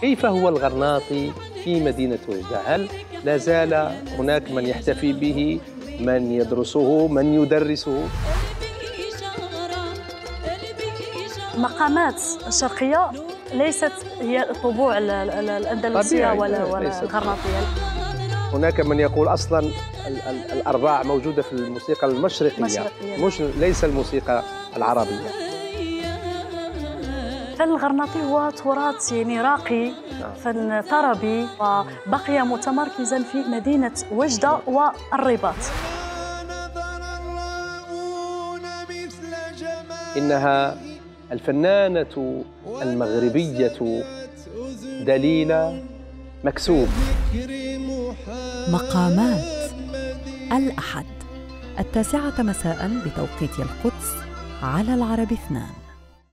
كيف هو الغرناطي في مدينة وجدة؟ هل لا زال هناك من يحتفي به، من يدرسه، من يدرسه؟ مقامات الشرقية ليست هي طبوع الأندلسية ولا الغرناطية. هناك من يقول أصلاً الأرباع موجودة في الموسيقى المشرقية، ليس الموسيقى العربية. الفن الغرناطي هو تراث يعني راقي، فن طربي، وبقي متمركزا في مدينة وجدة والرباط. إنها الفنانة المغربية دليلة مكسوب. مقامات، الأحد 9:00 مساء بتوقيت القدس على العربي 2.